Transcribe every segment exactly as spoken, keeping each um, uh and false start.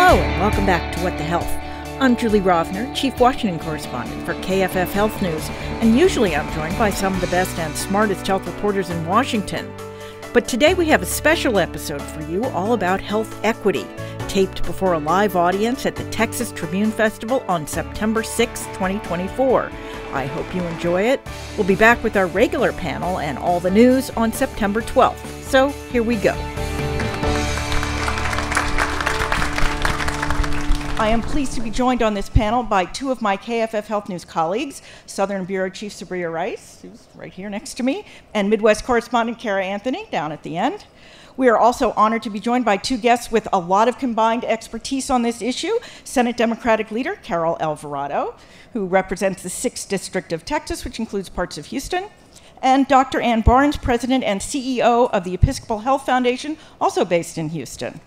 Hello and welcome back to What the Health. I'm Julie Rovner, Chief Washington Correspondent for K F F Health News, and usually I'm joined by some of the best and smartest health reporters in Washington. But today we have a special episode for you all about health equity, taped before a live audience at the Texas Tribune Festival on September sixth, twenty twenty-four. I hope you enjoy it. We'll be back with our regular panel and all the news on September twelfth. So here we go. I am pleased to be joined on this panel by two of my K F F Health News colleagues, Southern Bureau Chief Sabriya Rice, who's right here next to me, and Midwest Correspondent Cara Anthony, down at the end. We are also honored to be joined by two guests with a lot of combined expertise on this issue, Senate Democratic Leader Carol Alvarado, who represents the sixth District of Texas, which includes parts of Houston, and Doctor Ann Barnes, President and C E O of the Episcopal Health Foundation, also based in Houston.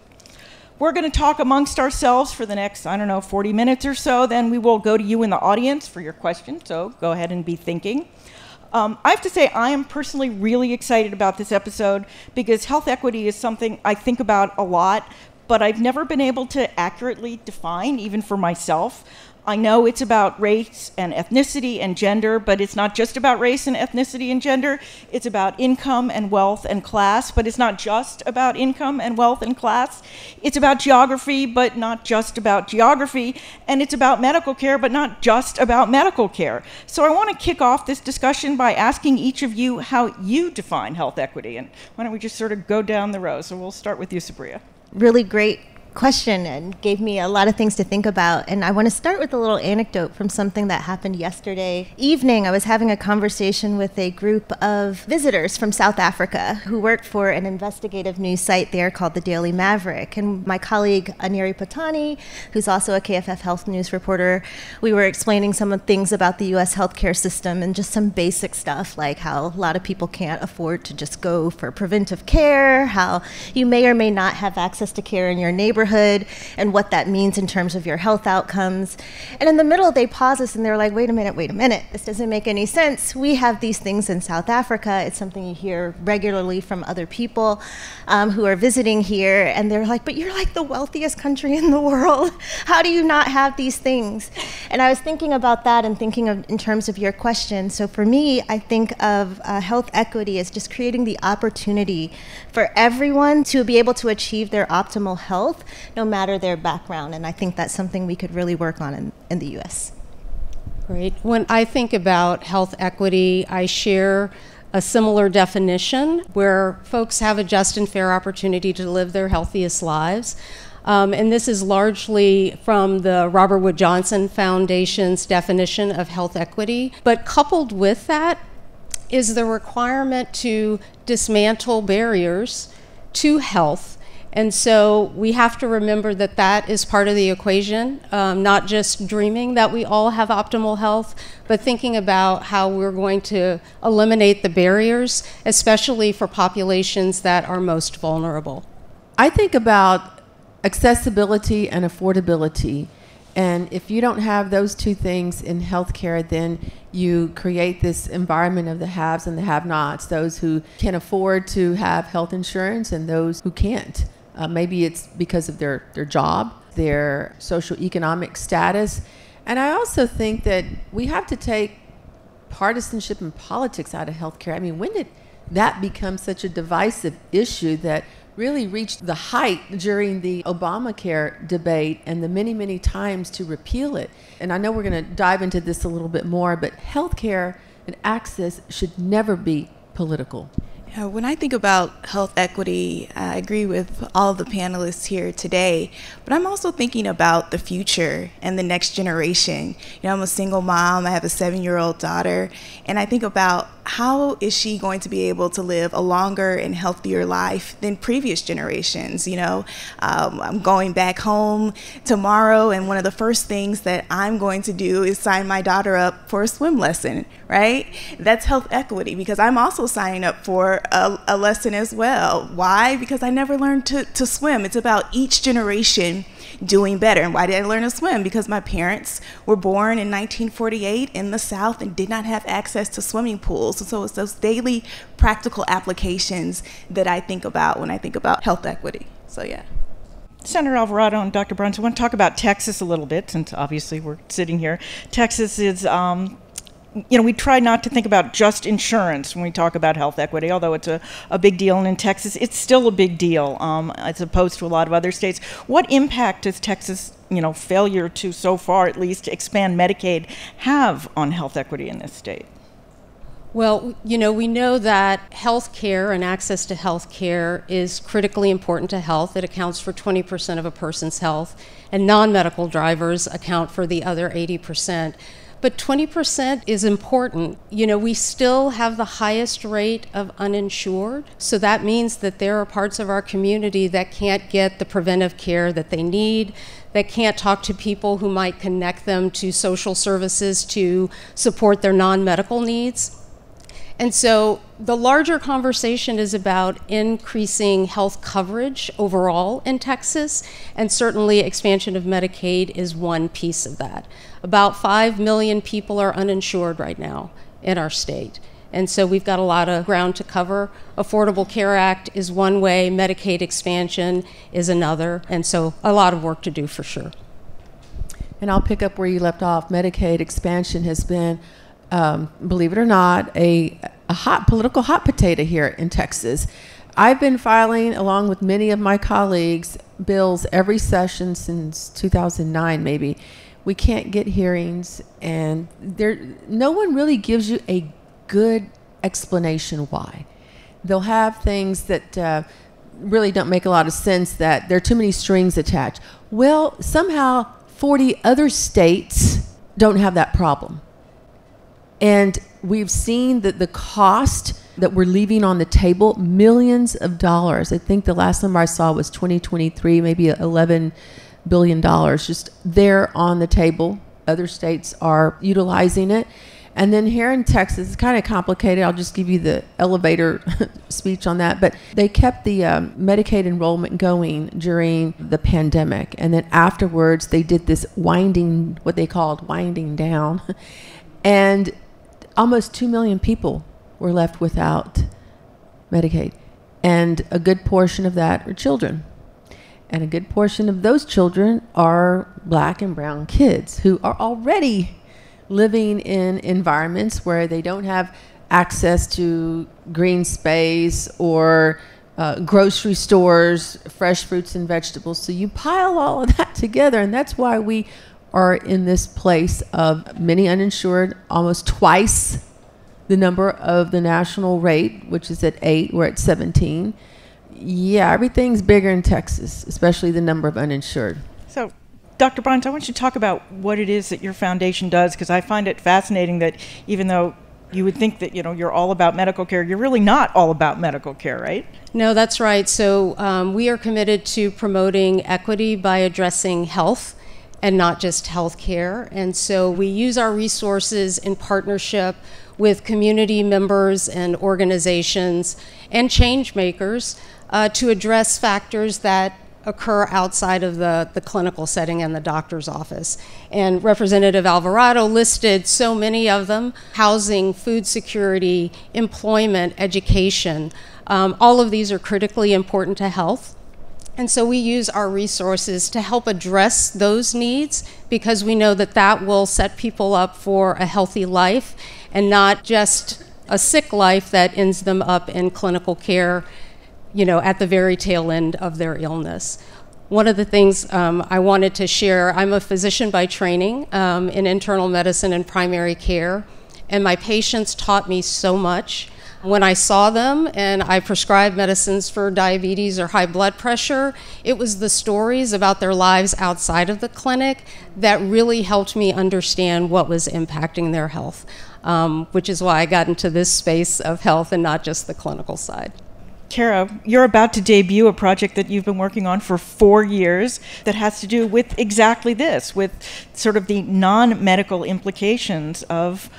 We're going to talk amongst ourselves for the next, I don't know, forty minutes or so. Then we will go to you in the audience for your questions, so go ahead and be thinking. Um, I have to say I am personally really excited about this episode because health equity is something I think about a lot, but I've never been able to accurately define, even for myself. I know it's about race and ethnicity and gender, but it's not just about race and ethnicity and gender. It's about income and wealth and class, but it's not just about income and wealth and class. It's about geography, but not just about geography. And it's about medical care, but not just about medical care. So I want to kick off this discussion by asking each of you how you define health equity. And why don't we just sort of go down the row? So we'll start with you, Sabriya. Really great question, and gave me a lot of things to think about. And I want to start with a little anecdote from something that happened yesterday evening. I was having a conversation with a group of visitors from South Africa who work for an investigative news site there called the Daily Maverick. And my colleague Aniri Patani, who's also a K F F Health News reporter, we were explaining some of things about the U S healthcare system and just some basic stuff like how a lot of people can't afford to just go for preventive care, how you may or may not have access to care in your neighborhood, and what that means in terms of your health outcomes. And in the middle, they pause us and they're like, wait a minute, wait a minute, this doesn't make any sense. We have these things in South Africa. It's something you hear regularly from other people um, who are visiting here. And they're like, but you're like the wealthiest country in the world. How do you not have these things? And I was thinking about that and thinking of, in terms of your question. So for me, I think of uh, health equity as just creating the opportunity for everyone to be able to achieve their optimal health, no matter their background. And I think that's something we could really work on in, in the U S. Great. When I think about health equity, I share a similar definition where folks have a just and fair opportunity to live their healthiest lives. Um, and this is largely from the Robert Wood Johnson Foundation's definition of health equity. But coupled with that is the requirement to dismantle barriers to health. And so we have to remember that that is part of the equation, um, not just dreaming that we all have optimal health, but thinking about how we're going to eliminate the barriers, especially for populations that are most vulnerable. I think about accessibility and affordability. And if you don't have those two things in healthcare, then you create this environment of the haves and the have-nots, those who can afford to have health insurance and those who can't. Uh, maybe it's because of their, their job, their socioeconomic status. And I also think that we have to take partisanship and politics out of healthcare. I mean, when did that become such a divisive issue that really reached the height during the Obamacare debate and the many, many times to repeal it? And I know we're going to dive into this a little bit more, but healthcare and access should never be political. You know, when I think about health equity, I agree with all the panelists here today, but I'm also thinking about the future and the next generation. You know, I'm a single mom, I have a seven-year-old daughter, and I think about how is she going to be able to live a longer and healthier life than previous generations, you know? Um, I'm going back home tomorrow, and one of the first things that I'm going to do is sign my daughter up for a swim lesson, right? That's health equity, because I'm also signing up for A, a lesson as well. Why? Because I never learned to, to swim. It's about each generation doing better. And why did I learn to swim? Because my parents were born in nineteen forty-eight in the South and did not have access to swimming pools. So it's those daily practical applications that I think about when I think about health equity. So yeah. Senator Alvarado and Doctor Barnes, I want to talk about Texas a little bit, since obviously we're sitting here. Texas is, um, you know, we try not to think about just insurance when we talk about health equity, although it's a, a big deal, and in Texas it's still a big deal, um, as opposed to a lot of other states. What impact does Texas, you know, failure to, so far at least, expand Medicaid have on health equity in this state? Well, you know, we know that health care and access to health care is critically important to health. It accounts for twenty percent of a person's health, and non-medical drivers account for the other eighty percent. But twenty percent is important. You know, we still have the highest rate of uninsured, so that means that there are parts of our community that can't get the preventive care that they need, that can't talk to people who might connect them to social services to support their non-medical needs. And so the larger conversation is about increasing health coverage overall in Texas, and certainly expansion of Medicaid is one piece of that. About five million people are uninsured right now in our state. And so we've got a lot of ground to cover. Affordable Care Act is one way, Medicaid expansion is another, and so a lot of work to do for sure. And I'll pick up where you left off. Medicaid expansion has been, Um, believe it or not, a, a hot political hot potato here in Texas. I've been filing, along with many of my colleagues, bills every session since two thousand nine, maybe. We can't get hearings, and there, no one really gives you a good explanation why. They'll have things that uh, really don't make a lot of sense, that there are too many strings attached. Well, somehow forty other states don't have that problem. And we've seen that the cost that we're leaving on the table, millions of dollars. I think the last number I saw was twenty twenty-three, maybe eleven billion dollars, just there on the table. Other states are utilizing it. And then here in Texas, it's kind of complicated. I'll just give you the elevator speech on that. But they kept the um, Medicaid enrollment going during the pandemic. And then afterwards, they did this winding, what they called winding down. And almost two million people were left without Medicaid, and a good portion of that are children. And a good portion of those children are black and brown kids who are already living in environments where they don't have access to green space or uh, grocery stores, fresh fruits and vegetables. So you pile all of that together, and that's why we are in this place of many uninsured, almost twice the number of the national rate, which is at eight, we're at seventeen. Yeah, everything's bigger in Texas, especially the number of uninsured. So, Doctor Barnes, I want you to talk about what it is that your foundation does, because I find it fascinating that even though you would think that, you know, you're all about medical care, you're really not all about medical care, right? No, that's right. So um, we are committed to promoting equity by addressing health and not just healthcare. And so we use our resources in partnership with community members and organizations and change makers uh, to address factors that occur outside of the, the clinical setting and the doctor's office. And Representative Alvarado listed so many of them: housing, food security, employment, education. Um, all of these are critically important to health. And so we use our resources to help address those needs, because we know that that will set people up for a healthy life and not just a sick life that ends them up in clinical care, you know, at the very tail end of their illness. One of the things um, I wanted to share, I'm a physician by training um, in internal medicine and primary care, and my patients taught me so much. When I saw them and I prescribed medicines for diabetes or high blood pressure, it was the stories about their lives outside of the clinic that really helped me understand what was impacting their health, um, which is why I got into this space of health and not just the clinical side. Cara, you're about to debut a project that you've been working on for four years that has to do with exactly this, with sort of the non-medical implications of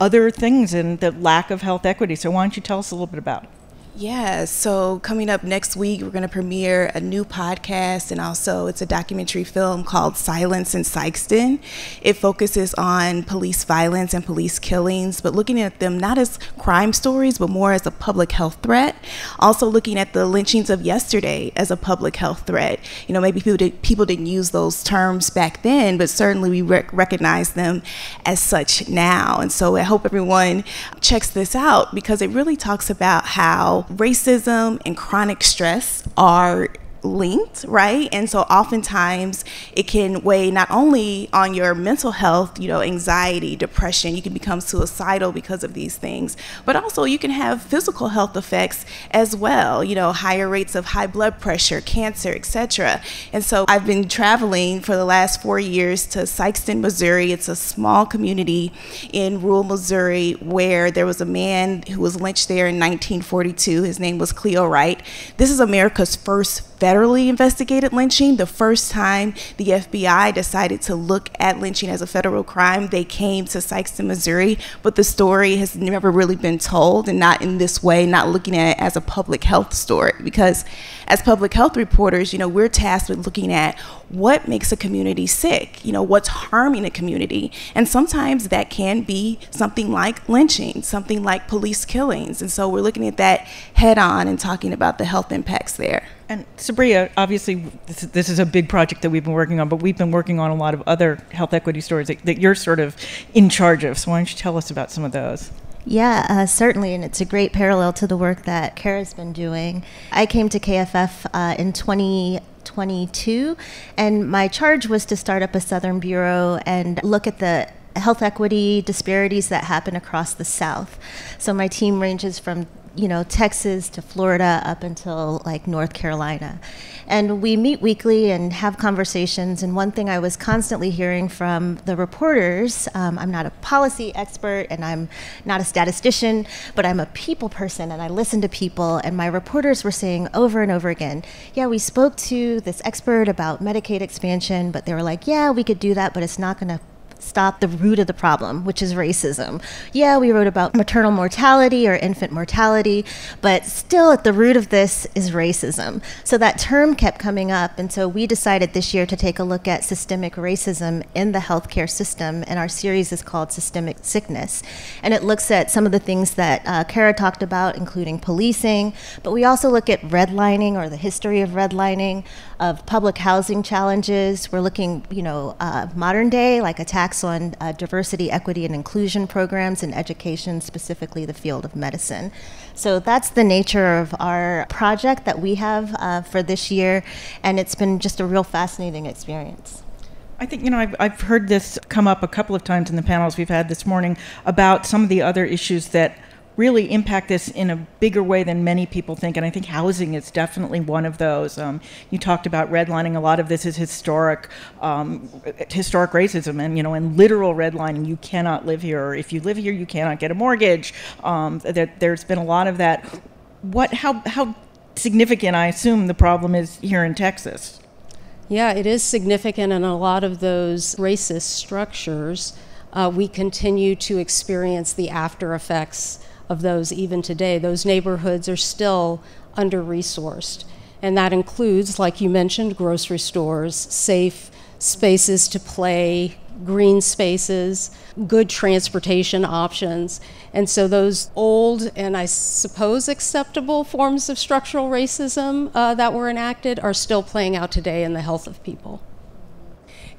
other things and the lack of health equity. So why don't you tell us a little bit about it? Yeah, so coming up next week, we're going to premiere a new podcast, and also it's a documentary film called Silence in Sykeston. It focuses on police violence and police killings, but looking at them not as crime stories, but more as a public health threat. Also looking at the lynchings of yesterday as a public health threat. You know, maybe people, did, people didn't use those terms back then, but certainly we rec- recognize them as such now. And so I hope everyone checks this out, because it really talks about how racism and chronic stress are linked, right? And so oftentimes it can weigh not only on your mental health, you know, anxiety, depression, you can become suicidal because of these things, but also you can have physical health effects as well, you know, higher rates of high blood pressure, cancer, et cetera. And so I've been traveling for the last four years to Sykeston, Missouri. It's a small community in rural Missouri where there was a man who was lynched there in nineteen forty-two. His name was Cleo Wright. This is America's first federally investigated lynching. The first time the F B I decided to look at lynching as a federal crime, they came to Sykeston, Missouri, but the story has never really been told, and not in this way, not looking at it as a public health story, because as public health reporters, you know, we're tasked with looking at what makes a community sick, you know, what's harming a community. And sometimes that can be something like lynching, something like police killings. And so we're looking at that head on and talking about the health impacts there. And Sabriya, obviously, this, this is a big project that we've been working on, but we've been working on a lot of other health equity stories that, that you're sort of in charge of. So why don't you tell us about some of those? Yeah, uh, certainly, and it's a great parallel to the work that Cara's been doing. I came to K F F uh, in twenty twenty-two, and my charge was to start up a Southern Bureau and look at the health equity disparities that happen across the South. So my team ranges from you know, Texas to Florida up until like North Carolina. And we meet weekly and have conversations. And one thing I was constantly hearing from the reporters, um, I'm not a policy expert and I'm not a statistician, but I'm a people person and I listen to people. And my reporters were saying over and over again, yeah, we spoke to this expert about Medicaid expansion, but they were like, yeah, we could do that, but it's not gonna stop the root of the problem, which is racism. Yeah, we wrote about maternal mortality or infant mortality, but still at the root of this is racism. So that term kept coming up, and so we decided this year to take a look at systemic racism in the healthcare system, and our series is called Systemic Sickness. And it looks at some of the things that uh, Cara talked about, including policing, but we also look at redlining or the history of redlining, of public housing challenges. We're looking, you know, uh, modern day, like attacks on uh, diversity, equity, and inclusion programs in education, specifically the field of medicine. So that's the nature of our project that we have uh, for this year, and it's been just a real fascinating experience. I think, you know, I've, I've heard this come up a couple of times in the panels we've had this morning about some of the other issues that really impact this in a bigger way than many people think. And I think housing is definitely one of those. Um, you talked about redlining. A lot of this is historic um, historic racism and, you know, and literal redlining. You cannot live here, or if you live here, you cannot get a mortgage. Um, that there's been a lot of that. What, how, how significant, I assume, the problem is here in Texas? Yeah, it is significant, and a lot of those racist structures, uh, we continue to experience the after effects of those even today. Those neighborhoods are still under-resourced. And that includes, like you mentioned, grocery stores, safe spaces to play, green spaces, good transportation options. And so those old and I suppose acceptable forms of structural racism uh, that were enacted are still playing out today in the health of people.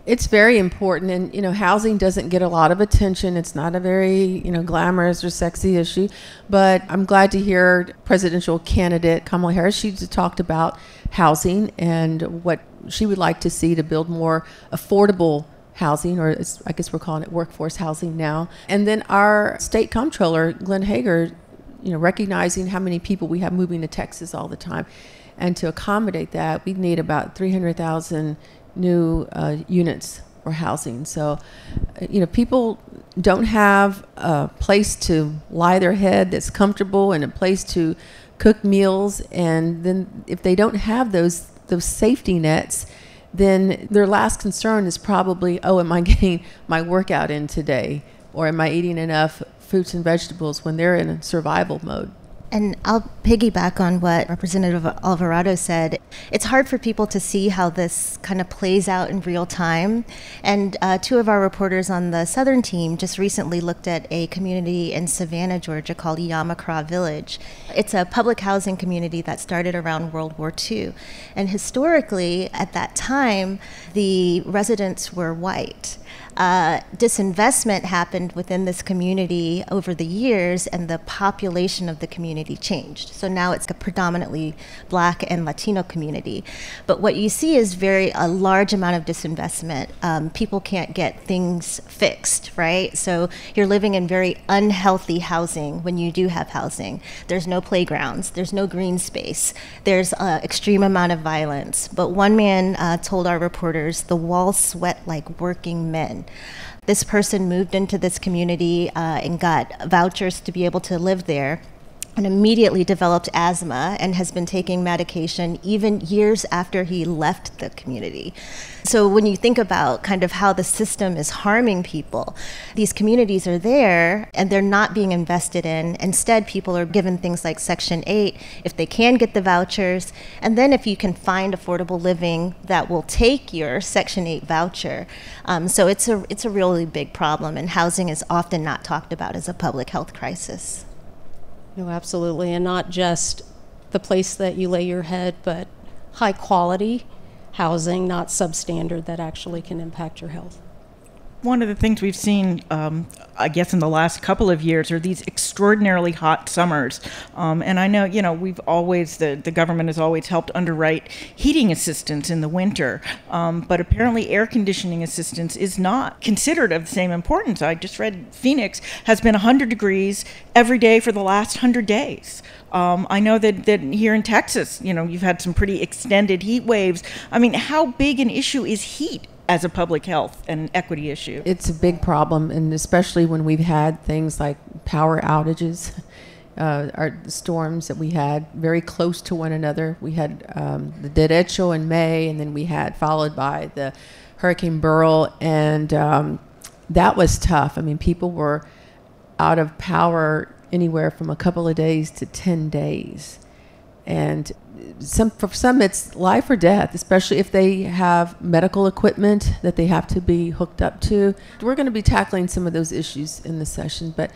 It's very important, and you know, housing doesn't get a lot of attention. It's not a very, you know, glamorous or sexy issue, but I'm glad to hear presidential candidate Kamala Harris, she talked about housing and what she would like to see to build more affordable housing, or it's, I guess we're calling it workforce housing now. And then our state comptroller, Glenn Hager, you know, recognizing how many people we have moving to Texas all the time. And to accommodate that, we need about three hundred thousand new uh, units or housing. So, you know, people don't have a place to lie their head that's comfortable and a place to cook meals. And then if they don't have those those safety nets, then their last concern is probably, oh, am I getting my workout in today? Or am I eating enough fruits and vegetables when they're in survival mode? And I'll piggyback on what Representative Alvarado said. It's hard for people to see how this kind of plays out in real time. And uh, two of our reporters on the Southern team just recently looked at a community in Savannah, Georgia called Yamacraw Village. It's a public housing community that started around World War Two. And historically, at that time, the residents were white. Uh, disinvestment happened within this community over the years, and the population of the community changed. So now it's a predominantly Black and Latino community. But what you see is very a large amount of disinvestment. Um, people can't get things fixed, right? So you're living in very unhealthy housing when you do have housing. There's no playgrounds. There's no green space. There's an extreme amount of violence. But one man uh, told our reporters, the walls sweat like working men. This person moved into this community uh, and got vouchers to be able to live there, and immediately developed asthma and has been taking medication even years after he left the community. So when you think about kind of how the system is harming people, these communities are there and they're not being invested in. Instead, people are given things like Section eight, if they can get the vouchers, and then if you can find affordable living that will take your Section eight voucher. Um, so it's a, it's a really big problem, and housing is often not talked about as a public health crisis. No, absolutely, and not just the place that you lay your head, but high quality housing, not substandard, that actually can impact your health. One of the things we've seen, um, I guess, in the last couple of years are these extraordinarily hot summers. Um, and I know, you know, we've always, the, the government has always helped underwrite heating assistance in the winter. Um, but apparently air conditioning assistance is not considered of the same importance. I just read Phoenix has been one hundred degrees every day for the last one hundred days. Um, I know that, that here in Texas, you know, you've had some pretty extended heat waves. I mean, how big an issue is heat as a public health and equity issue? It's a big problem, and especially when we've had things like power outages, uh, our storms that we had very close to one another. We had um, the derecho in May, and then we had followed by the Hurricane Beryl, and um, that was tough. I mean, people were out of power anywhere from a couple of days to ten days. And some, for some, it's life or death, especially if they have medical equipment that they have to be hooked up to. We're going to be tackling some of those issues in this session, but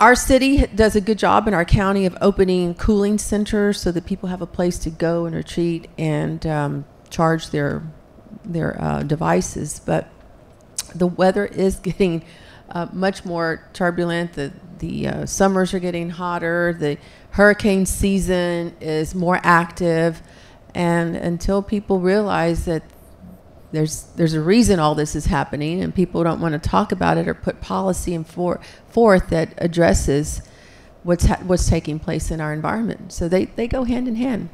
our city does a good job in our county of opening cooling centers so that people have a place to go and retreat and um, charge their, their uh, devices. But the weather is getting uh, much more turbulent. The, the uh, summers are getting hotter. The hurricane season is more active, and until people realize that there's there's a reason all this is happening, and people don't want to talk about it or put policy in for, forth that addresses what's ha what's taking place in our environment. So they, they go hand in hand.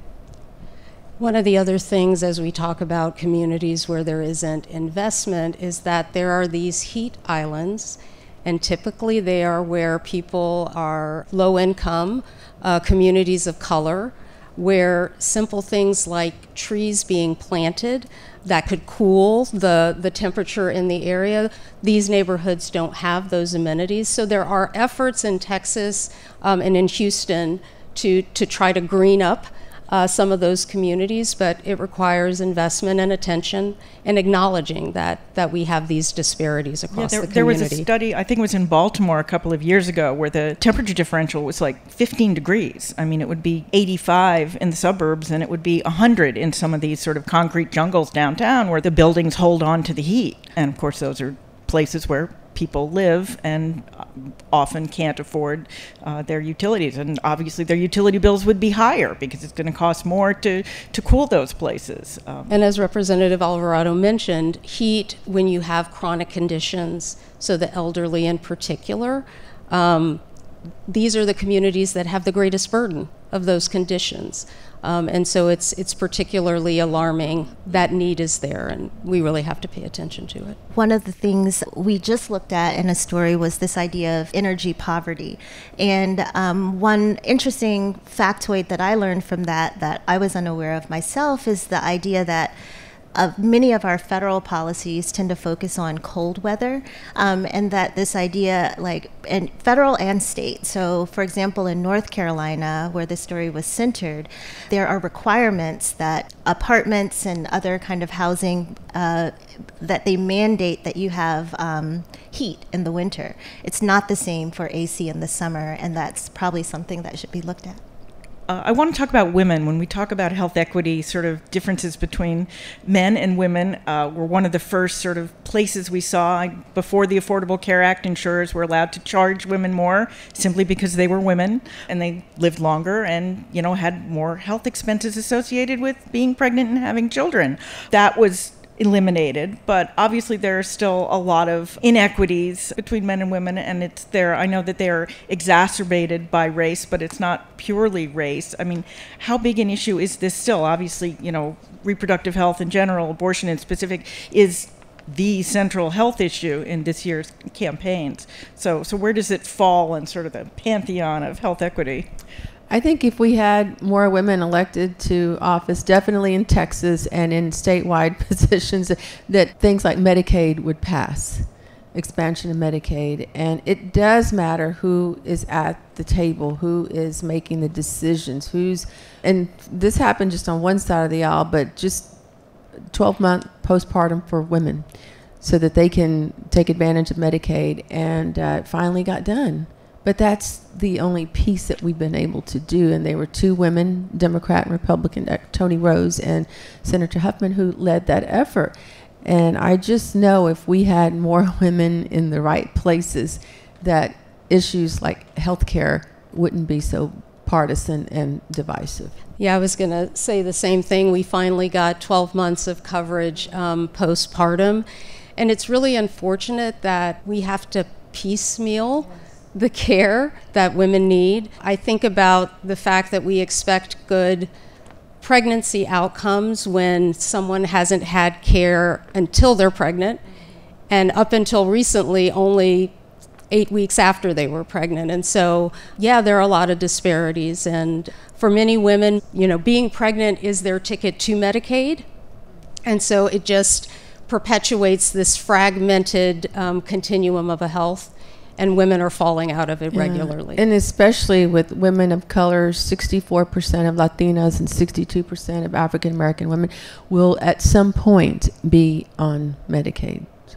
One of the other things as we talk about communities where there isn't investment is that there are these heat islands, and typically they are where people are low income, Uh, communities of color, where simple things like trees being planted that could cool the, the temperature in the area, these neighborhoods don't have those amenities. So there are efforts in Texas um, and in Houston to, to try to green up uh, some of those communities, but it requires investment and attention and acknowledging that, that we have these disparities across yeah, there, the community. There was a study, I think it was in Baltimore a couple of years ago, where the temperature differential was like fifteen degrees. I mean, it would be eighty-five in the suburbs, and it would be one hundred in some of these sort of concrete jungles downtown where the buildings hold on to the heat. And of course, those are places where people live and often can't afford uh, their utilities. And obviously their utility bills would be higher because it's going to cost more to, to cool those places. Um, and as Representative Alvarado mentioned, heat when you have chronic conditions, so the elderly in particular, um, these are the communities that have the greatest burden of those conditions. Um, and so it's, it's particularly alarming that need is there, and we really have to pay attention to it. One of the things we just looked at in a story was this idea of energy poverty. And um, one interesting factoid that I learned from that that I was unaware of myself is the idea that Uh, many of our federal policies tend to focus on cold weather, um, and that this idea, like, and federal and state. So, for example, in North Carolina, where this story was centered, there are requirements that apartments and other kind of housing uh, that they mandate that you have um, heat in the winter. It's not the same for A C in the summer, and that's probably something that should be looked at. Uh, I want to talk about women. When we talk about health equity, sort of differences between men and women uh, were one of the first sort of places we saw. Before the Affordable Care Act, insurers were allowed to charge women more simply because they were women and they lived longer and, you know, had more health expenses associated with being pregnant and having children. That was eliminated, but obviously there are still a lot of inequities between men and women, and it's there. I know that they are exacerbated by race, but it's not purely race. I mean, how big an issue is this still? Obviously, you know, reproductive health in general, abortion in specific, is the central health issue in this year's campaigns. So, so where does it fall in sort of the pantheon of health equity? I think if we had more women elected to office, definitely in Texas and in statewide positions, that things like Medicaid would pass, expansion of Medicaid. And it does matter who is at the table, who is making the decisions, who's, and this happened just on one side of the aisle, but just twelve month postpartum for women so that they can take advantage of Medicaid. And uh, it finally got done. But that's the only piece that we've been able to do. And they were two women, Democrat and Republican, Toni Rose and Senator Huffman, who led that effort. And I just know if we had more women in the right places, that issues like healthcare wouldn't be so partisan and divisive. Yeah, I was going to say the same thing. We finally got twelve months of coverage um, postpartum. And it's really unfortunate that we have to piecemeal the care that women need. I think about the fact that we expect good pregnancy outcomes when someone hasn't had care until they're pregnant, and up until recently only eight weeks after they were pregnant. And so, yeah, there are a lot of disparities. And for many women, you know, being pregnant is their ticket to Medicaid. And so it just perpetuates this fragmented um, continuum of a health. And women are falling out of it regularly. Yeah. And especially with women of color, sixty-four percent of Latinas and sixty-two percent of African American women will at some point be on Medicaid. So.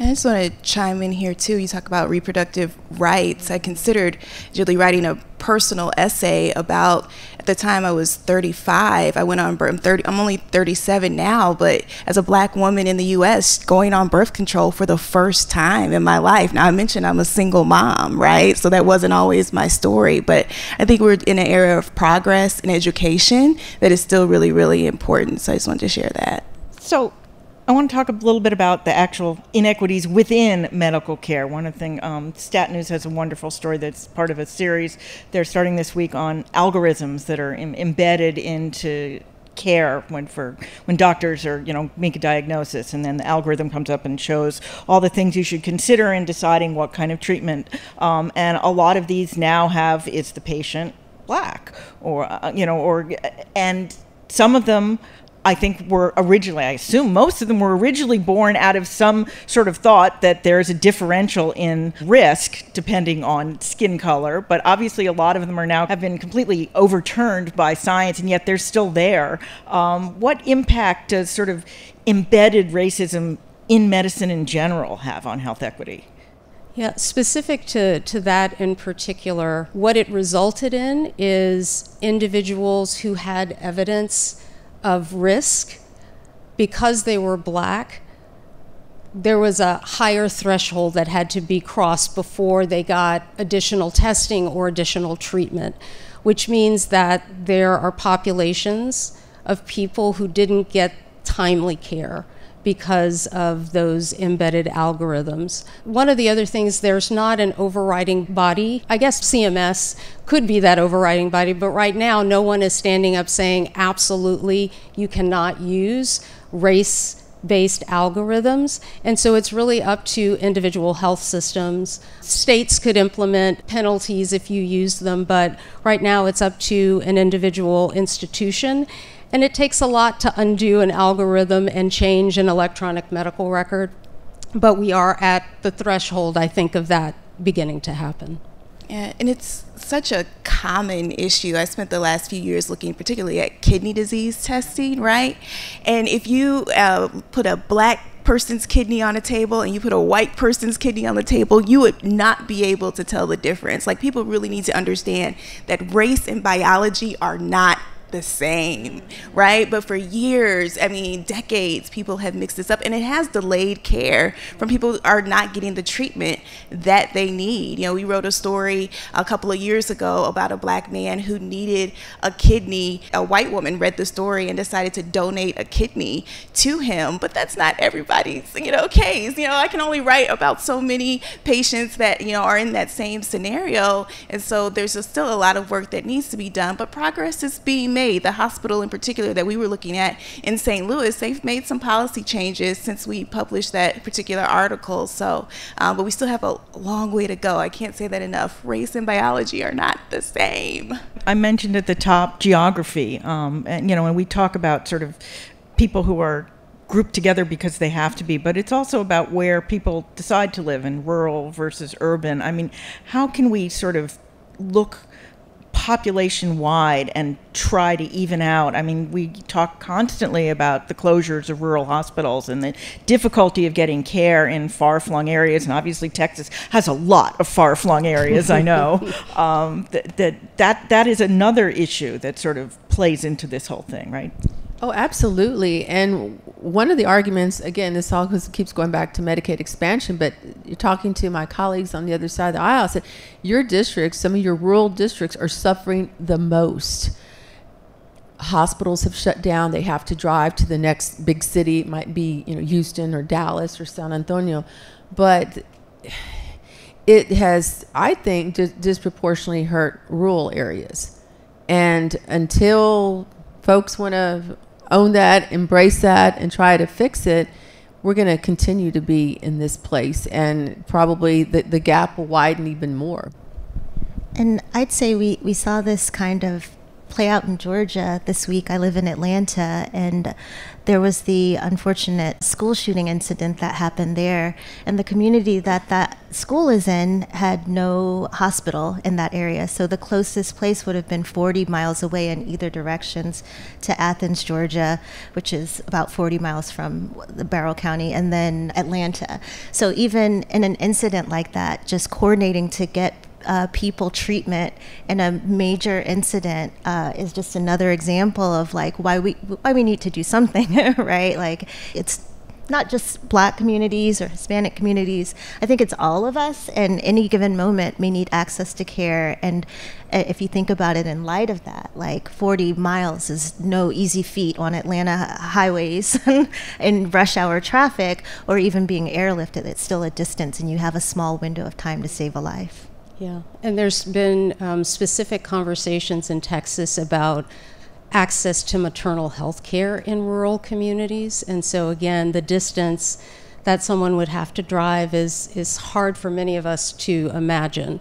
I just want to chime in here too. You talk about reproductive rights. I considered, Julie, writing a personal essay about, at the time I was thirty-five. I went on birth, I'm, thirty, I'm only thirty-seven now, but as a black woman in the U S, going on birth control for the first time in my life. Now, I mentioned I'm a single mom, right? So that wasn't always my story, but I think we're in an era of progress and education that is still really, really important. So I just wanted to share that. So I want to talk a little bit about the actual inequities within medical care. One thing, um, Stat News has a wonderful story that's part of a series they're starting this week on algorithms that are im- embedded into care when for when doctors are, you know, make a diagnosis, and then the algorithm comes up and shows all the things you should consider in deciding what kind of treatment. Um, and a lot of these now have, is the patient black, or uh, you know, or and some of them, I think, were originally, I assume most of them were originally born out of some sort of thought that there's a differential in risk depending on skin color, but obviously a lot of them are now have been completely overturned by science, and yet they're still there. Um, what impact does sort of embedded racism in medicine in general have on health equity? Yeah, specific to, to that in particular, what it resulted in is individuals who had evidence of risk, because they were black, there was a higher threshold that had to be crossed before they got additional testing or additional treatment, which means that there are populations of people who didn't get timely care because of those embedded algorithms. One of the other things, there's not an overriding body. I guess C M S could be that overriding body, but right now no one is standing up saying, absolutely, you cannot use race-based algorithms. And so it's really up to individual health systems. States could implement penalties if you use them, but right now it's up to an individual institution. and it takes a lot to undo an algorithm and change an electronic medical record, but we are at the threshold, I think, of that beginning to happen. Yeah, and it's such a common issue. I spent the last few years looking particularly at kidney disease testing, right? And if you uh, put a black person's kidney on a table and you put a white person's kidney on the table, you would not be able to tell the difference. Like, people really need to understand that race and biology are not the same, right? But for years, I mean, decades, people have mixed this up, and it has delayed care from people who are not getting the treatment that they need. You know, we wrote a story a couple of years ago about a black man who needed a kidney. A white woman read the story and decided to donate a kidney to him, but that's not everybody's, you know, case. You know, I can only write about so many patients that, you know, are in that same scenario, and so there's a still a lot of work that needs to be done, but progress is being made. The hospital in particular that we were looking at in Saint Louis, they've made some policy changes since we published that particular article. So, um, but we still have a long way to go. I can't say that enough. Race and biology are not the same. I mentioned at the top geography, um, and you know, and we talk about sort of people who are grouped together because they have to be, but it's also about where people decide to live in rural versus urban. I mean, how can we sort of look population-wide and try to even out? I mean, we talk constantly about the closures of rural hospitals and the difficulty of getting care in far-flung areas, and obviously Texas has a lot of far-flung areas, I know. Um, that, that, that, that is another issue that sort of plays into this whole thing, right? Oh, absolutely. And one of the arguments, again, this all keeps going back to Medicaid expansion, but you're talking to my colleagues on the other side of the aisle, I said, your districts, some of your rural districts are suffering the most. Hospitals have shut down. They have to drive to the next big city. It might be, you know, Houston or Dallas or San Antonio. But it has, I think, dis disproportionately hurt rural areas. And until folks want to own that, embrace that, and try to fix it, we're going to continue to be in this place, and probably the, the gap will widen even more. And I'd say we, we saw this kind of play out in Georgia this week. I live in Atlanta, and there was the unfortunate school shooting incident that happened there, and the community that that school is in had no hospital in that area, so the closest place would have been forty miles away in either directions to Athens, Georgia, which is about forty miles from the Barrow County, and then Atlanta. So even in an incident like that, just coordinating to get Uh, people treatment in a major incident uh, is just another example of like why we why we need to do something, right? Like, it's not just Black communities or Hispanic communities. I think it's all of us, and any given moment we need access to care. And if you think about it in light of that, like forty miles is no easy feat on Atlanta highways in rush hour traffic, or even being airlifted. It's still a distance, and you have a small window of time to save a life. Yeah, and there's been um, specific conversations in Texas about access to maternal health care in rural communities. And so again, the distance that someone would have to drive is, is hard for many of us to imagine,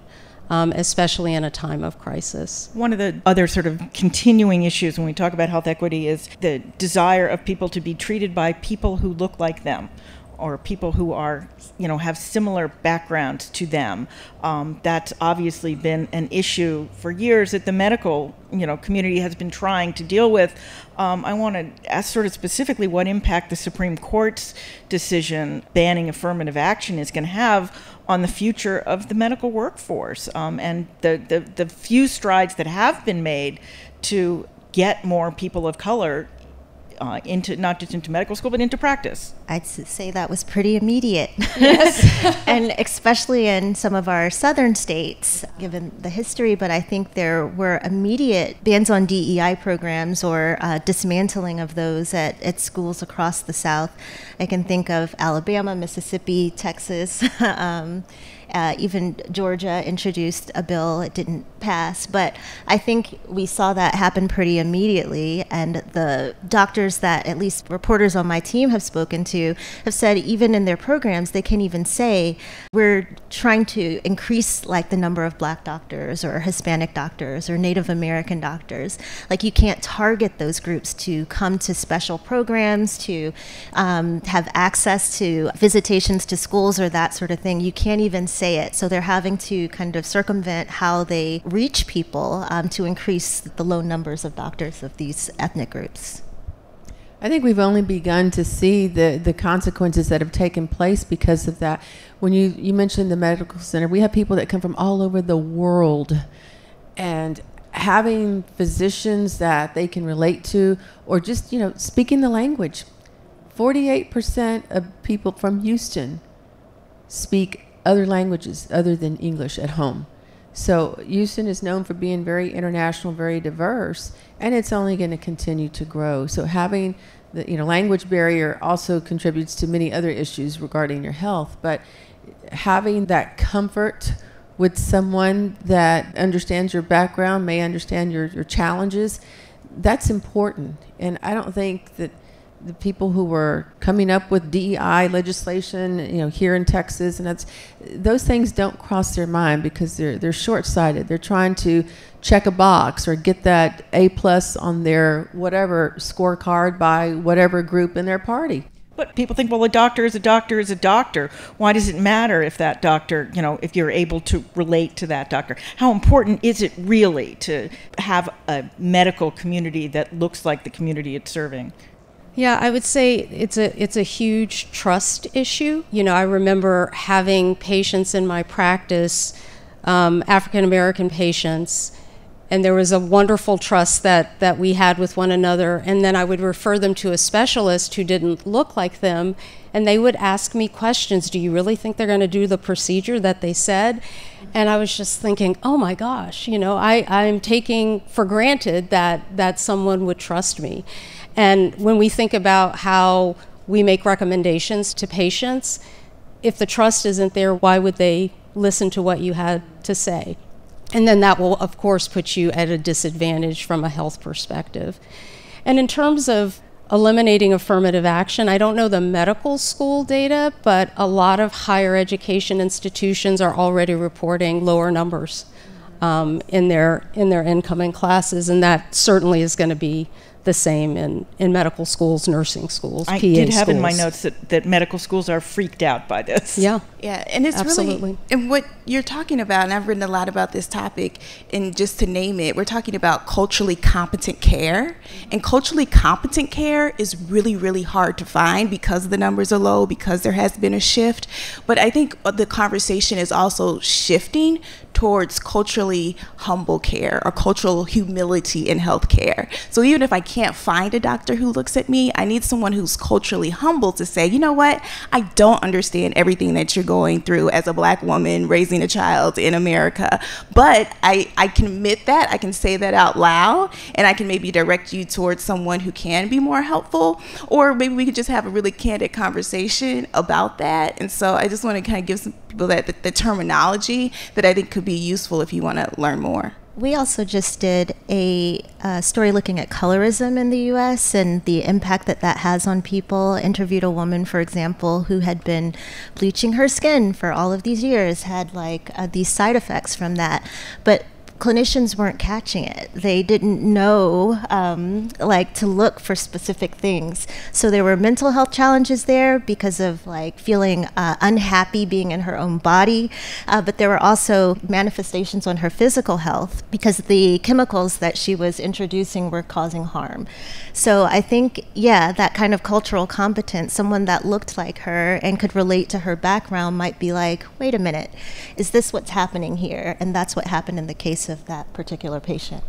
um, especially in a time of crisis. One of the other sort of continuing issues when we talk about health equity is the desire of people to be treated by people who look like them, or people who are, you know, have similar backgrounds to them. Um, that's obviously been an issue for years that the medical, you know, community has been trying to deal with. Um, I want to ask sort of specifically what impact the Supreme Court's decision banning affirmative action is going to have on the future of the medical workforce, um, and the, the, the few strides that have been made to get more people of color Uh, into not just into medical school, but into practice. I'd say that was pretty immediate. Yes. And especially in some of our southern states, given the history, but I think there were immediate bans on D E I programs or uh, dismantling of those at, at schools across the South. I can think of Alabama, Mississippi, Texas, um, Uh, even Georgia introduced a bill, it didn't pass, but I think we saw that happen pretty immediately, and the doctors that at least reporters on my team have spoken to have said even in their programs they can even say we're trying to increase like the number of black doctors or Hispanic doctors or Native American doctors. Like you can't target those groups to come to special programs, to um, have access to visitations to schools or that sort of thing. You can't even say it. So they're having to kind of circumvent how they reach people um, to increase the low numbers of doctors of these ethnic groups. I think we've only begun to see the, the consequences that have taken place because of that. When you, you mentioned the medical center, we have people that come from all over the world, and having physicians that they can relate to, or just, you know, speaking the language. forty-eight percent of people from Houston speak other languages other than English at home. So Houston is known for being very international, very diverse, and it's only going to continue to grow. So having the, you know, language barrier also contributes to many other issues regarding your health, but having that comfort with someone that understands your background, may understand your, your challenges, that's important. And I don't think that the people who were coming up with D E I legislation, you know, here in Texas, and that's, those things don't cross their mind because they're, they're short-sighted. They're trying to check a box or get that A plus on their whatever scorecard by whatever group in their party. But people think, well, a doctor is a doctor is a doctor. Why does it matter if that doctor, you know, if you're able to relate to that doctor? How important is it really to have a medical community that looks like the community it's serving? Yeah, I would say it's a it's a huge trust issue. You know, I remember having patients in my practice, um, African American patients, and there was a wonderful trust that that we had with one another. And then I would refer them to a specialist who didn't look like them, and they would ask me questions. Do you really think they're going to do the procedure that they said? And I was just thinking, oh my gosh, you know, I I'm taking for granted that that someone would trust me. And when we think about how we make recommendations to patients, if the trust isn't there, why would they listen to what you had to say? And then that will, of course, put you at a disadvantage from a health perspective. And in terms of eliminating affirmative action, I don't know the medical school data, but a lot of higher education institutions are already reporting lower numbers um, in their, in their incoming classes, and that certainly is going to be the same in, in medical schools, nursing schools, P A schools. I did have in my notes that, that medical schools are freaked out by this. Yeah, yeah, and it's absolutely. Really, and what you're talking about, and I've written a lot about this topic, and just to name it, we're talking about culturally competent care, and culturally competent care is really, really hard to find because the numbers are low, because there has been a shift, but I think the conversation is also shifting towards culturally humble care or cultural humility in healthcare. So even if I can't can't find a doctor who looks at me, I need someone who's culturally humble to say, you know what, I don't understand everything that you're going through as a black woman raising a child in America, but I, I can admit that, I can say that out loud, and I can maybe direct you towards someone who can be more helpful, or maybe we could just have a really candid conversation about that. And so I just want to kind of give some people that the, the terminology that I think could be useful if you want to learn more. We also just did a, a story looking at colorism in the U S and the impact that that has on people. Interviewed a woman, for example, who had been bleaching her skin for all of these years, had like uh, these side effects from that. But clinicians weren't catching it. They didn't know um, like to look for specific things. So there were mental health challenges there because of like feeling uh, unhappy being in her own body, uh, but there were also manifestations on her physical health because the chemicals that she was introducing were causing harm. So I think, yeah, that kind of cultural competence, someone that looked like her and could relate to her background might be like, wait a minute, is this what's happening here? And that's what happened in the case of that particular patient.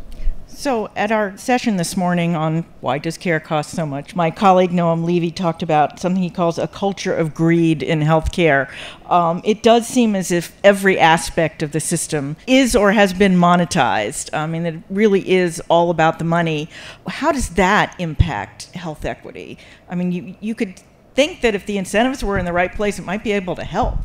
So at our session this morning on why does care cost so much, my colleague Noam Levy talked about something he calls a culture of greed in healthcare. Um, it does seem as if every aspect of the system is or has been monetized. I mean, it really is all about the money. How does that impact health equity? I mean, you, you could think that if the incentives were in the right place, it might be able to help.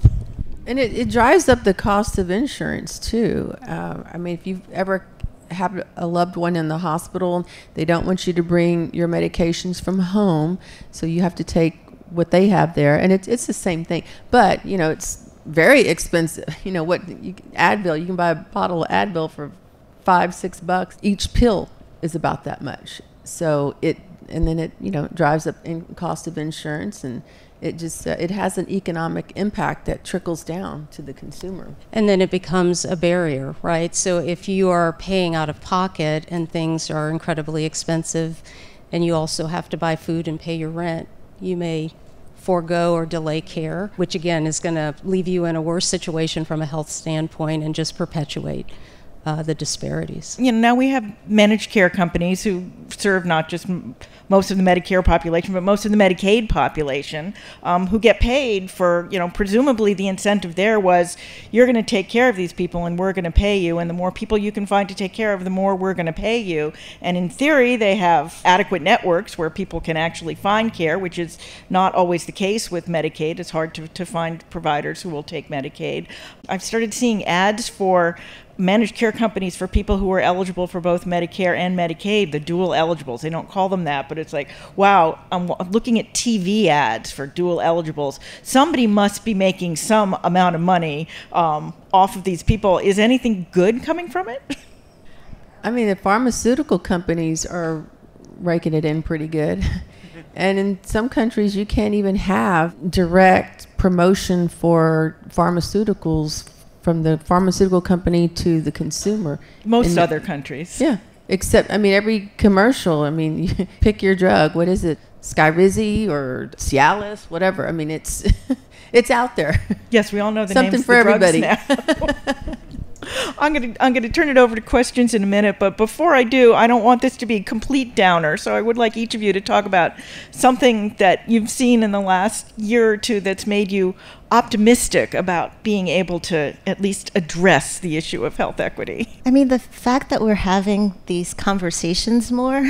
And it, it drives up the cost of insurance, too. Uh, I mean, if you've ever have a loved one in the hospital, they don't want you to bring your medications from home, so you have to take what they have there, and it's it's the same thing. But you know, it's very expensive. You know what? You, Advil, you can buy a bottle of Advil for five, six bucks. Each pill is about that much. So it, and then it, you know, drives up in cost of insurance, and it just uh, it has an economic impact that trickles down to the consumer. And then it becomes a barrier, right? So if you are paying out of pocket and things are incredibly expensive, and you also have to buy food and pay your rent, you may forego or delay care, which again is going to leave you in a worse situation from a health standpoint and just perpetuate Uh, the disparities. You know, now we have managed care companies who serve not just m most of the Medicare population, but most of the Medicaid population, um, who get paid for, you know, presumably the incentive there was, you're going to take care of these people and we're going to pay you, and the more people you can find to take care of, the more we're going to pay you. And in theory, they have adequate networks where people can actually find care, which is not always the case with Medicaid. It's hard to, to find providers who will take Medicaid. I've started seeing ads for managed care companies for people who are eligible for both Medicare and Medicaid, the dual eligibles. They don't call them that, but it's like, wow, I'm looking at T V ads for dual eligibles. Somebody must be making some amount of money um, off of these people. Is anything good coming from it? I mean, the pharmaceutical companies are raking it in pretty good. And in some countries, you can't even have direct promotion for pharmaceuticals from the pharmaceutical company to the consumer. Most other countries. Yeah, except, I mean, every commercial, I mean, you pick your drug, what is it? Skyrizi or Cialis, whatever. I mean, it's it's out there. Yes, we all know the names of the drugs now. Something for everybody. I'm going to I'm going to turn it over to questions in a minute, but before I do, I don't want this to be a complete downer, so I would like each of you to talk about something that you've seen in the last year or two that's made you optimistic about being able to at least address the issue of health equity. I mean, the fact that we're having these conversations more,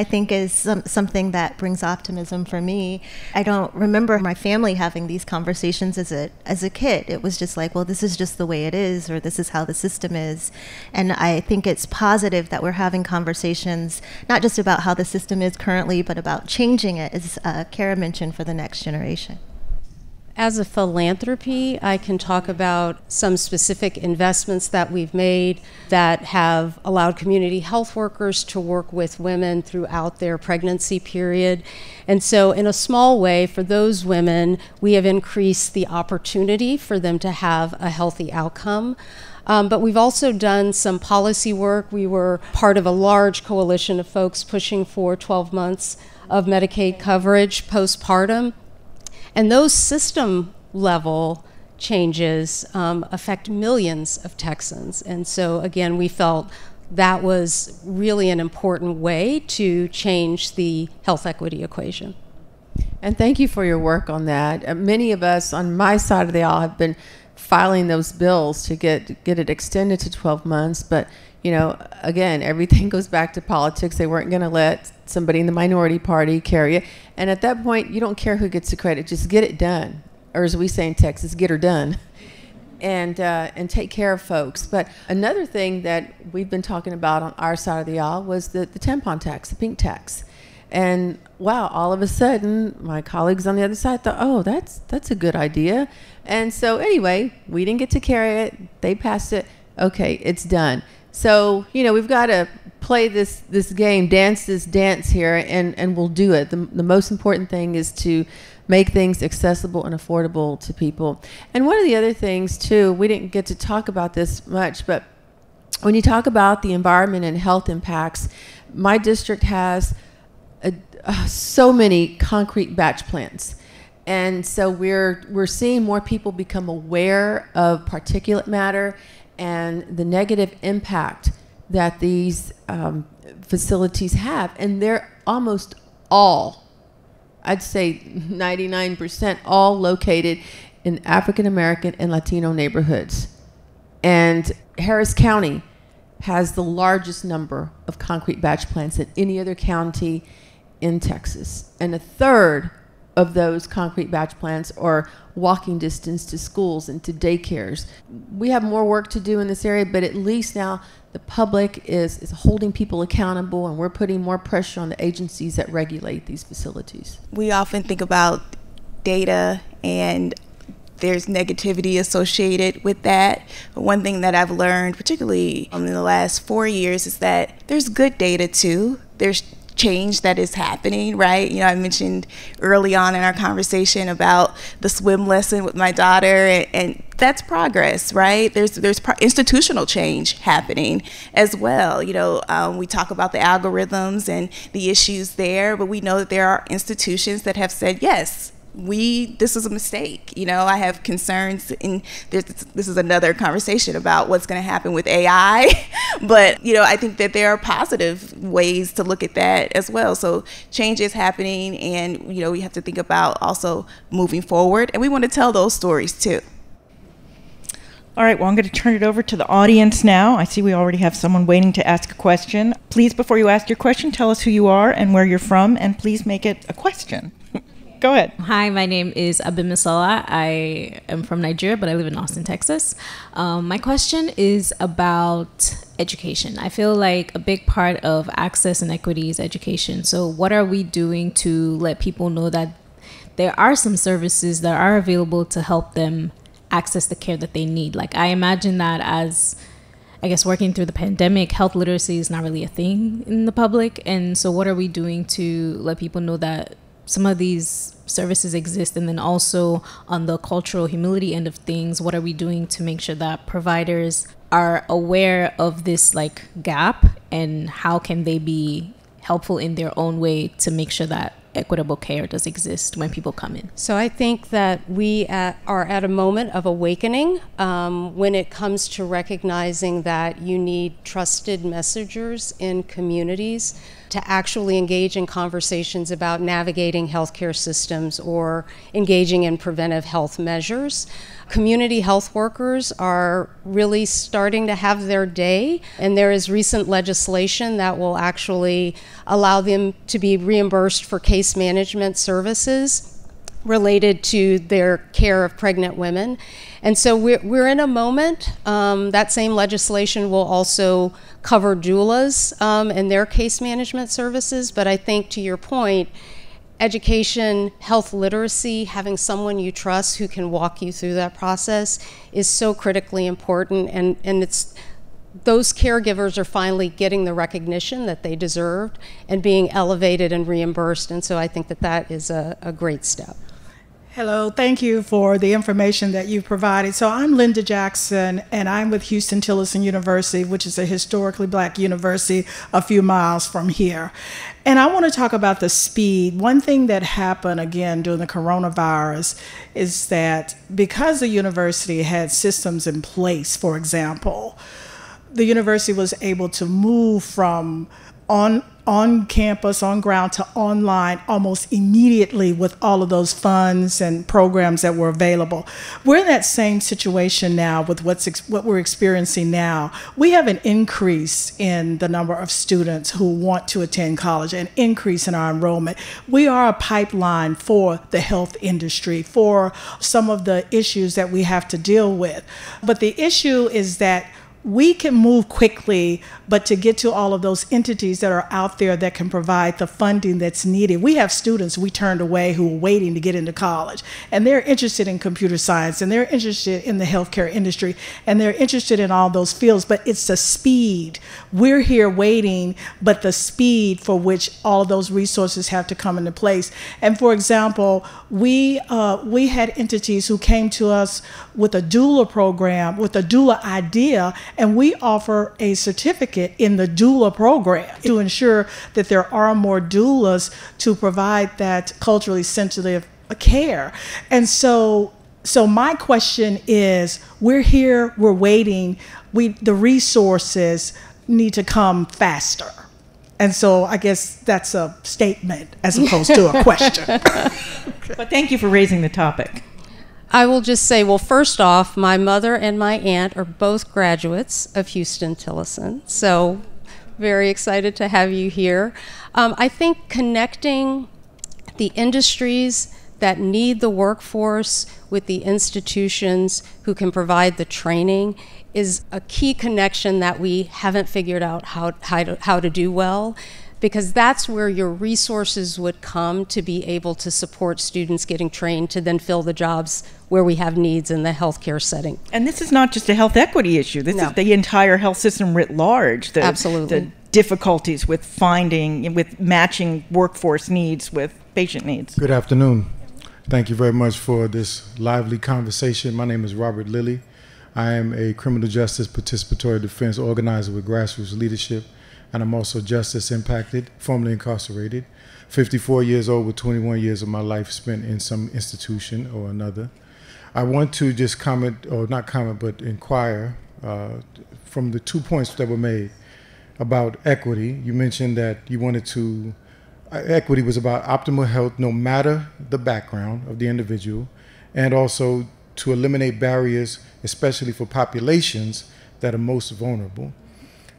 I think is some, something that brings optimism for me. I don't remember my family having these conversations as a, as a kid. It was just like, well, this is just the way it is, or this is how the system is. And I think it's positive that we're having conversations, not just about how the system is currently, but about changing it, as uh, Cara mentioned, for the next generation. As a philanthropy, I can talk about some specific investments that we've made that have allowed community health workers to work with women throughout their pregnancy period. And so in a small way, for those women, we have increased the opportunity for them to have a healthy outcome. Um, but we've also done some policy work. We were part of a large coalition of folks pushing for twelve months of Medicaid coverage postpartum. And those system-level changes um, affect millions of Texans. And so, again, we felt that was really an important way to change the health equity equation. And thank you for your work on that. Uh, many of us on my side of the aisle have been filing those bills to get, get it extended to twelve months. But, you know, again, everything goes back to politics. They weren't going to let somebody in the minority party carry it. And at that point, you don't care who gets the credit. Just get it done. Or as we say in Texas, get her done. And, uh, and take care of folks. But another thing that we've been talking about on our side of the aisle was the, the tampon tax, the pink tax. And wow, all of a sudden, my colleagues on the other side thought, oh, that's, that's a good idea. And so anyway, we didn't get to carry it. They passed it. Okay, it's done. So, you know, we've got to play this, this game, dance this dance here, and, and we'll do it. The, the most important thing is to make things accessible and affordable to people. And one of the other things, too, we didn't get to talk about this much, but when you talk about the environment and health impacts, my district has a, uh, so many concrete batch plants. And so we're, we're seeing more people become aware of particulate matter and the negative impact that these um, facilities have. And they're almost all, I'd say ninety-nine percent, all located in African American and Latino neighborhoods. And Harris County has the largest number of concrete batch plants than any other county in Texas. And a third of those concrete batch plants are walking distance to schools and to daycares. We have more work to do in this area, but at least now the public is, is holding people accountable, and we're putting more pressure on the agencies that regulate these facilities. We often think about data, and there's negativity associated with that. But one thing that I've learned, particularly in the last four years, is that there's good data too. There's change that is happening, right? You know, I mentioned early on in our conversation about the swim lesson with my daughter, and, and that's progress, right? There's there's pro institutional change happening as well. You know, um, we talk about the algorithms and the issues there, but we know that there are institutions that have said, yes, we, this is a mistake. You know, I have concerns, and this is another conversation about what's going to happen with A I. But, you know, I think that there are positive ways to look at that as well. So change is happening, and, you know, we have to think about also moving forward, and we want to tell those stories too. All right, well, I'm going to turn it over to the audience now. I see we already have someone waiting to ask a question. Please, before you ask your question, tell us who you are and where you're from, and please make it a question. Go ahead. Hi, my name is Abimisola. I am from Nigeria, but I live in Austin, Texas. Um, my question is about education. I feel like a big part of access and equity is education. So what are we doing to let people know that there are some services that are available to help them access the care that they need? Like, I imagine that as, I guess, working through the pandemic, health literacy is not really a thing in the public. And so what are we doing to let people know that some of these services exist? And then also on the cultural humility end of things, what are we doing to make sure that providers are aware of this like gap, and how can they be helpful in their own way to make sure that equitable care does exist when people come in? So I think that we at, are at a moment of awakening um, when it comes to recognizing that you need trusted messengers in communities to actually engage in conversations about navigating healthcare systems or engaging in preventive health measures. Community health workers are really starting to have their day, and there is recent legislation that will actually allow them to be reimbursed for case management services related to their care of pregnant women. And so we're, we're in a moment. Um, that same legislation will also cover doulas um, and their case management services. But I think, to your point, education, health literacy, having someone you trust who can walk you through that process is so critically important. And, and it's those caregivers are finally getting the recognition that they deserved and being elevated and reimbursed. And so I think that that is a, a great step. Hello, thank you for the information that you provided. So I'm Linda Jackson, and I'm with Houston Tillotson University, which is a historically black university a few miles from here. And I want to talk about the speed. One thing that happened, again, during the coronavirus is that because the university had systems in place, for example, the university was able to move from on on campus, on ground, to online almost immediately with all of those funds and programs that were available. We're in that same situation now with what's ex what we're experiencing now. We have an increase in the number of students who want to attend college, an increase in our enrollment. We are a pipeline for the health industry, for some of the issues that we have to deal with. But the issue is that we can move quickly, but to get to all of those entities that are out there that can provide the funding that's needed. We have students we turned away who are waiting to get into college, and they're interested in computer science, and they're interested in the healthcare industry, and they're interested in all those fields, but it's the speed. We're here waiting, but the speed for which all those resources have to come into place. And for example, we, uh, we had entities who came to us with a doula program, with a doula idea, and we offer a certificate in the doula program to ensure that there are more doulas to provide that culturally sensitive care. And so, so my question is, we're here, we're waiting, we, the resources need to come faster. And so I guess that's a statement as opposed to a question. But thank you for raising the topic. I will just say, well, first off, my mother and my aunt are both graduates of Houston Tillotson, so very excited to have you here. Um, I think connecting the industries that need the workforce with the institutions who can provide the training is a key connection that we haven't figured out how, how, to, how to do well, because that's where your resources would come to be able to support students getting trained to then fill the jobs where we have needs in the healthcare setting. And this is not just a health equity issue. This no. is the entire health system writ large. The, Absolutely. The difficulties with finding, with matching workforce needs with patient needs. Good afternoon. Thank you very much for this lively conversation. My name is Robert Lilly. I am a criminal justice participatory defense organizer with grassroots leadership, and I'm also justice impacted, formerly incarcerated, fifty-four years old with twenty-one years of my life spent in some institution or another. I want to just comment, or not comment, but inquire uh, from the two points that were made about equity. You mentioned that you wanted to, uh, equity was about optimal health no matter the background of the individual, and also to eliminate barriers, especially for populations that are most vulnerable.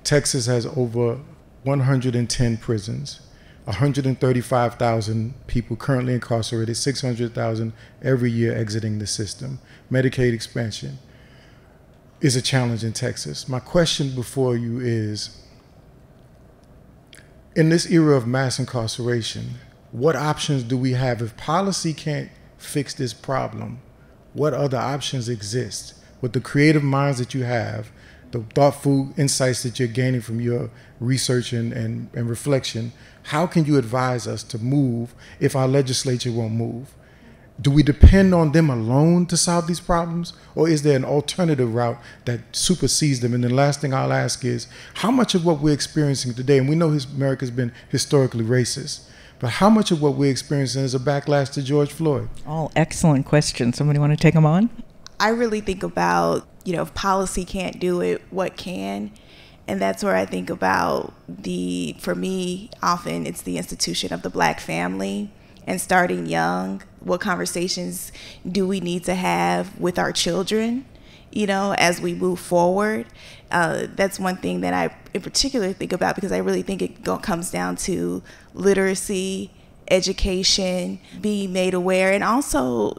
Texas has over one hundred ten prisons, one hundred thirty-five thousand people currently incarcerated, six hundred thousand every year exiting the system. Medicaid expansion is a challenge in Texas. My question before you is, in this era of mass incarceration, what options do we have? If policy can't fix this problem, what other options exist? With the creative minds that you have, the thoughtful insights that you're gaining from your research and, and, and reflection, how can you advise us to move if our legislature won't move? Do we depend on them alone to solve these problems, or is there an alternative route that supersedes them? And the last thing I'll ask is, how much of what we're experiencing today, and we know America's been historically racist, but how much of what we're experiencing is a backlash to George Floyd? All excellent questions. Somebody want to take them on? I really think about, you know, if policy can't do it, what can? And that's where I think about the, for me, often it's the institution of the Black family and starting young. What conversations do we need to have with our children, you know, as we move forward? Uh, that's one thing that I in particular think about, because I really think it go, comes down to literacy, education, being made aware, and also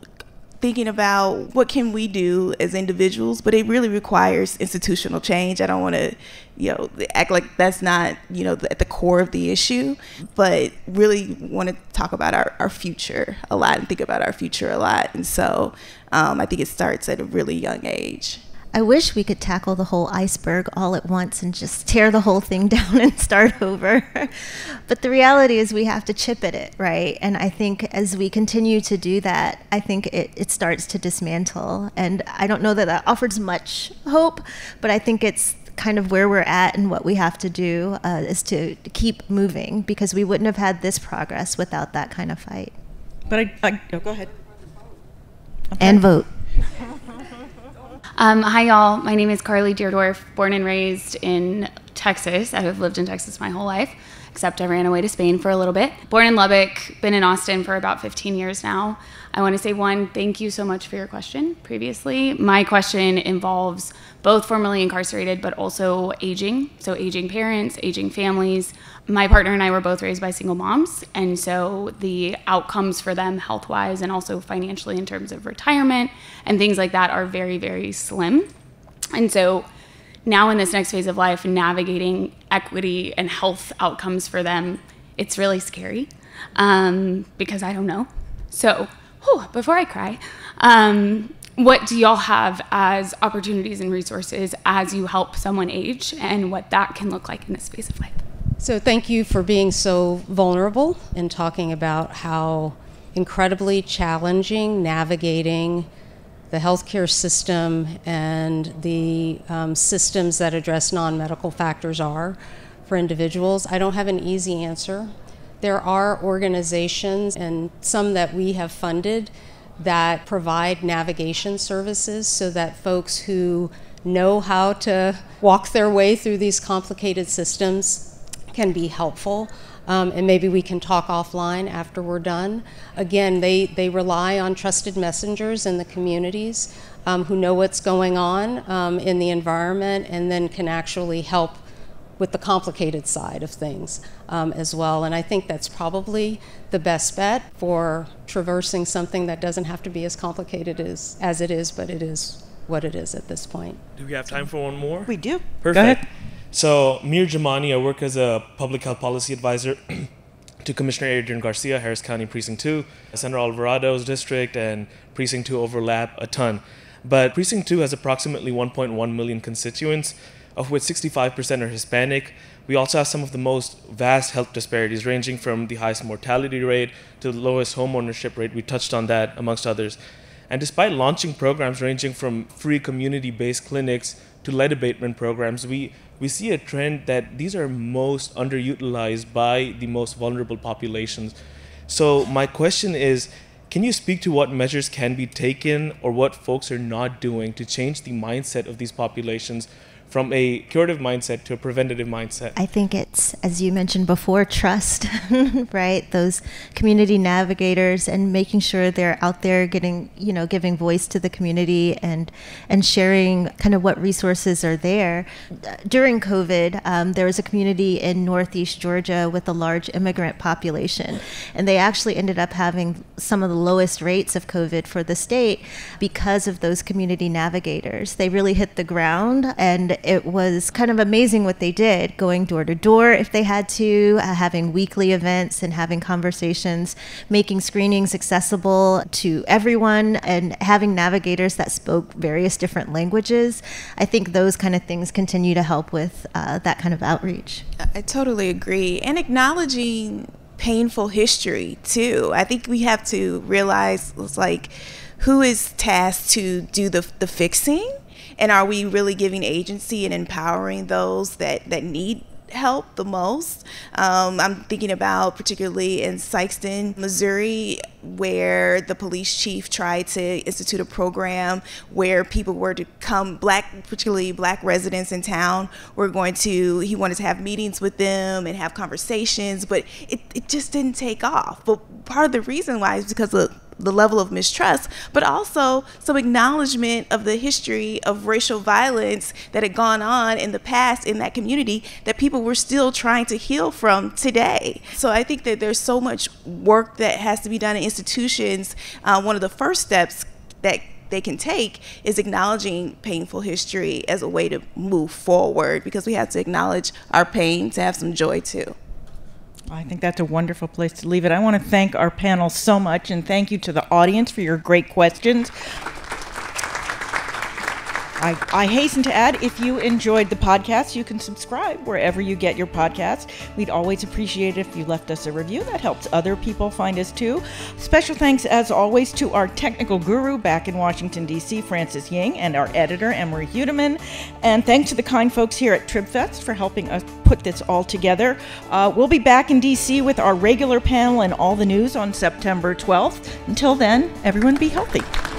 thinking about what can we do as individuals, but it really requires institutional change. I don't want to, you know, act like that's not, you know, at the core of the issue, but really want to talk about our, our future a lot and think about our future a lot. And so um, I think it starts at a really young age. I wish we could tackle the whole iceberg all at once and just tear the whole thing down and start over. But the reality is we have to chip at it, right? And I think as we continue to do that, I think it, it starts to dismantle. And I don't know that that offers much hope, but I think it's kind of where we're at, and what we have to do uh, is to keep moving, because we wouldn't have had this progress without that kind of fight. But I, I oh, go ahead. Okay. And vote. Um, hi, y'all. My name is Carly Deerdorf, born and raised in Texas. I've lived in Texas my whole life, except I ran away to Spain for a little bit. Born in Lubbock, been in Austin for about fifteen years now. I want to say, one, thank you so much for your question previously. My question involves both formerly incarcerated, but also aging. So aging parents, aging families. My partner and I were both raised by single moms, and so the outcomes for them health-wise and also financially in terms of retirement and things like that are very, very slim. And so now in this next phase of life, navigating equity and health outcomes for them, it's really scary um, because I don't know. So whew, before I cry, um, what do y'all have as opportunities and resources as you help someone age, and what that can look like in this phase of life? So thank you for being so vulnerable and talking about how incredibly challenging navigating the healthcare system and the um, systems that address non-medical factors are for individuals. I don't have an easy answer. There are organizations, and some that we have funded, that provide navigation services so that folks who know how to walk their way through these complicated systems can be helpful, um, and maybe we can talk offline after we're done. Again, they, they rely on trusted messengers in the communities um, who know what's going on um, in the environment, and then can actually help with the complicated side of things um, as well. And I think that's probably the best bet for traversing something that doesn't have to be as complicated as, as it is, but it is what it is at this point. Do we have time for one more? We do. Perfect. Go ahead. So Mir Jamani, I work as a public health policy advisor to Commissioner Adrian Garcia, Harris County Precinct two. Senator Alvarado's district and Precinct two overlap a ton. But Precinct two has approximately one point one million constituents, of which sixty-five percent are Hispanic. We also have some of the most vast health disparities, ranging from the highest mortality rate to the lowest homeownership rate. We touched on that, amongst others. And despite launching programs ranging from free community-based clinics to lead abatement programs, we, we see a trend that these are most underutilized by the most vulnerable populations. So my question is, can you speak to what measures can be taken or what folks are not doing to change the mindset of these populations from a curative mindset to a preventative mindset? I think it's, as you mentioned before, trust, right? Those community navigators and making sure they're out there getting, you know, giving voice to the community and and sharing kind of what resources are there. During COVID, um, there was a community in Northeast Georgia with a large immigrant population, and they actually ended up having some of the lowest rates of COVID for the state because of those community navigators. They really hit the ground, and it was kind of amazing what they did, going door to door if they had to, uh, having weekly events and having conversations, making screenings accessible to everyone, and having navigators that spoke various different languages. I think those kind of things continue to help with uh, that kind of outreach. I totally agree. And acknowledging painful history, too. I think we have to realize, it's like, who is tasked to do the, the fixing? And are we really giving agency and empowering those that, that need help the most? Um, I'm thinking about particularly in Sykeston, Missouri, where the police chief tried to institute a program where people were to come, black, particularly black residents in town, were going to, he wanted to have meetings with them and have conversations, but it, it just didn't take off. But part of the reason why is because of the level of mistrust, but also some acknowledgement of the history of racial violence that had gone on in the past in that community that people were still trying to heal from today. So I think that there's so much work that has to be done in institutions. Uh, one of the first steps that they can take is acknowledging painful history as a way to move forward, because we have to acknowledge our pain to have some joy too. I think that's a wonderful place to leave it. I want to thank our panel so much, and thank you to the audience for your great questions. I, I hasten to add, if you enjoyed the podcast, you can subscribe wherever you get your podcast. We'd always appreciate it if you left us a review. That helps other people find us too. Special thanks, as always, to our technical guru back in Washington, D C, Francis Ying, and our editor, Emery Hudeman. And thanks to the kind folks here at TribFest for helping us put this all together. Uh, we'll be back in D C with our regular panel and all the news on September twelfth. Until then, everyone be healthy.